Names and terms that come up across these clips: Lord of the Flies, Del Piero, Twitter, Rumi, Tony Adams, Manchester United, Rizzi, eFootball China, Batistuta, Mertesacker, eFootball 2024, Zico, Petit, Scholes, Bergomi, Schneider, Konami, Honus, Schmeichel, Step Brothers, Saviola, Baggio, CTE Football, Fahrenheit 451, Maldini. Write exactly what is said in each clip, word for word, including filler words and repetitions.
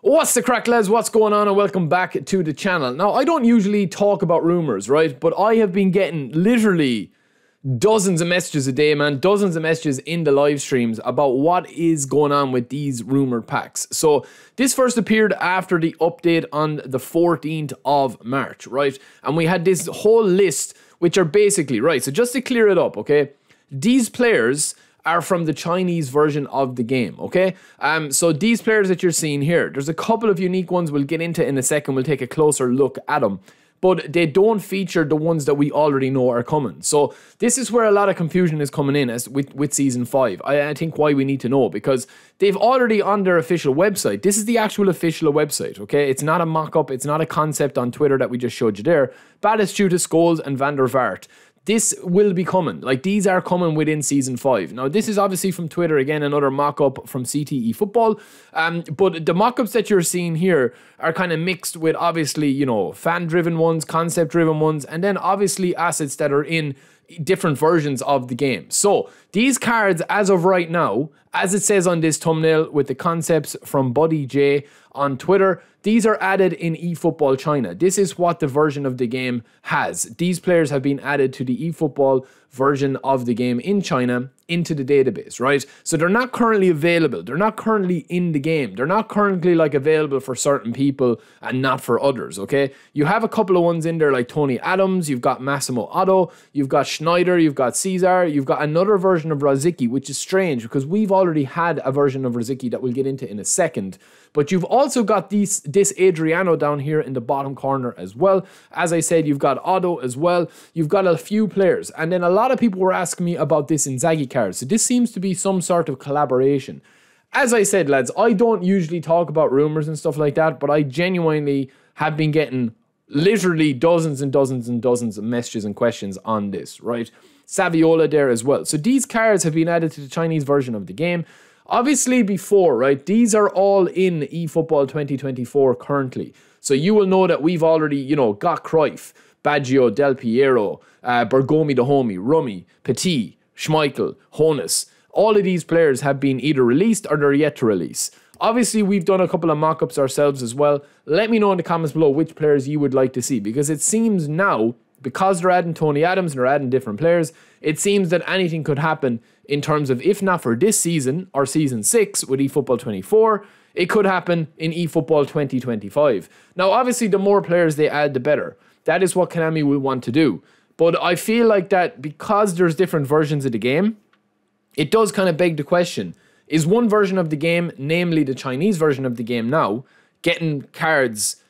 What's the crack, lads? What's going on? And welcome back to the channel. Now, I don't usually talk about rumors, right? But I have been getting literally dozens of messages a day, man. Dozens of messages in the live streams about what is going on with these rumored packs. So this first appeared after the update on the fourteenth of March, right? And we had this whole list, which are basically, right? So just to clear it up, okay? These players are from the Chinese version of the game, okay? Um, so these players that you're seeing here, there's a couple of unique ones we'll get into in a second. We'll take a closer look at them. But they don't feature the ones that we already know are coming. So this is where a lot of confusion is coming in as with, with Season five. I, I think why we need to know, because they've already on their official website. This is the actual official website, okay? It's not a mock-up. It's not a concept on Twitter that we just showed you there. Batistuta, Scholes, and Van der Vaart. This will be coming. Like, these are coming within Season five. Now, this is obviously from Twitter. Again, another mock-up from C T E Football. Um, but the mock-ups that you're seeing here are kind of mixed with, obviously, you know, fan-driven ones, concept-driven ones, and then, obviously, assets that are in different versions of the game. So, these cards, as of right now, as it says on this thumbnail, with the concepts from Buddy J on Twitter, these are added in eFootball China. This is what the version of the game has. These players have been added to the eFootball version of the game in China into the database, right? So they're not currently available. They're not currently in the game. They're not currently like available for certain people and not for others, okay? You have a couple of ones in there like Tony Adams, you've got Massimo Otto, you've got Schneider, you've got Cesar, you've got another version of Rizzi, which is strange because we've already had a version of Rizzi that we'll get into in a second. But you've also got these, this Adriano down here in the bottom corner as well. As I said, you've got Otto as well. You've got a few players. And then a lot of people were asking me about this Inzaghi card. So this seems to be some sort of collaboration. As I said, lads, I don't usually talk about rumors and stuff like that, but I genuinely have been getting literally dozens and dozens and dozens of messages and questions on this, right? Saviola there as well. So these cards have been added to the Chinese version of the game. Obviously before, right, these are all in eFootball twenty twenty-four currently. So you will know that we've already, you know, got Cruyff, Baggio, Del Piero, uh, Bergomi the homie, Rumi, Petit, Schmeichel, Honus. All of these players have been either released or they're yet to release. Obviously, we've done a couple of mock-ups ourselves as well. Let me know in the comments below which players you would like to see, because it seems now, because they're adding Tony Adams and they're adding different players, it seems that anything could happen in terms of, if not for this season or season six with eFootball twenty-four, it could happen in eFootball twenty twenty-five. Now, obviously, the more players they add, the better. That is what Konami will want to do. But I feel like that because there's different versions of the game, it does kind of beg the question, is one version of the game, namely the Chinese version of the game now, getting cards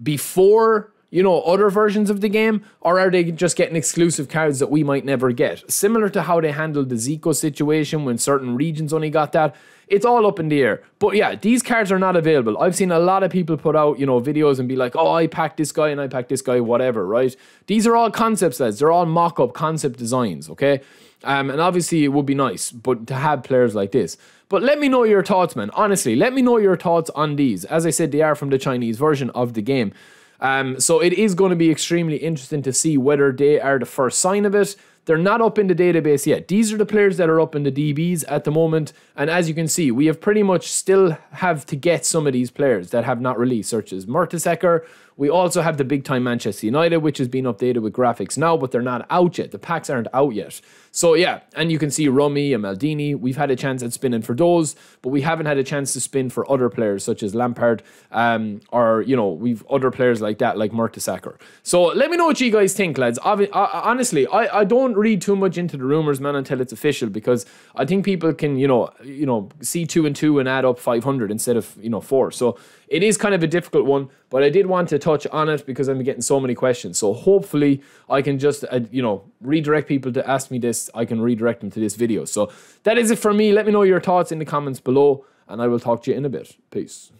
before, you know, other versions of the game, or are they just getting exclusive cards that we might never get? Similar to how they handled the Zico situation when certain regions only got that. It's all up in the air. But yeah, these cards are not available. I've seen a lot of people put out, you know, videos and be like, oh, I packed this guy and I packed this guy, whatever, right? These are all concepts, lads. They're all mock-up concept designs, okay? Um, and obviously it would be nice, but to have players like this. But let me know your thoughts, man. Honestly, let me know your thoughts on these. As I said, they are from the Chinese version of the game. Um, so it is going to be extremely interesting to see whether they are the first sign of it. They're not up in the database yet. These are the players that are up in the D Bs at the moment. And as you can see, we have pretty much still have to get some of these players that have not released, such as Mertesacker. We also have the big time Manchester United, which has been updated with graphics now, but they're not out yet. The packs aren't out yet. So yeah, and you can see Rumi and Maldini. We've had a chance at spinning for those, but we haven't had a chance to spin for other players such as Lampard, um, or, you know, we've other players like that, like Mertesacker. So let me know what you guys think, lads. Obvi I, honestly, I, I don't read too much into the rumors, man, until it's official, because I think people can, you know, you know, see two and two and add up five hundred instead of, you know, four. So it is kind of a difficult one, but I did want to touch on it because I'm getting so many questions. So hopefully I can just, uh, you know, redirect people to ask me this. I can redirect them to this video. So that is it for me. Let me know your thoughts in the comments below, and I will talk to you in a bit. Peace.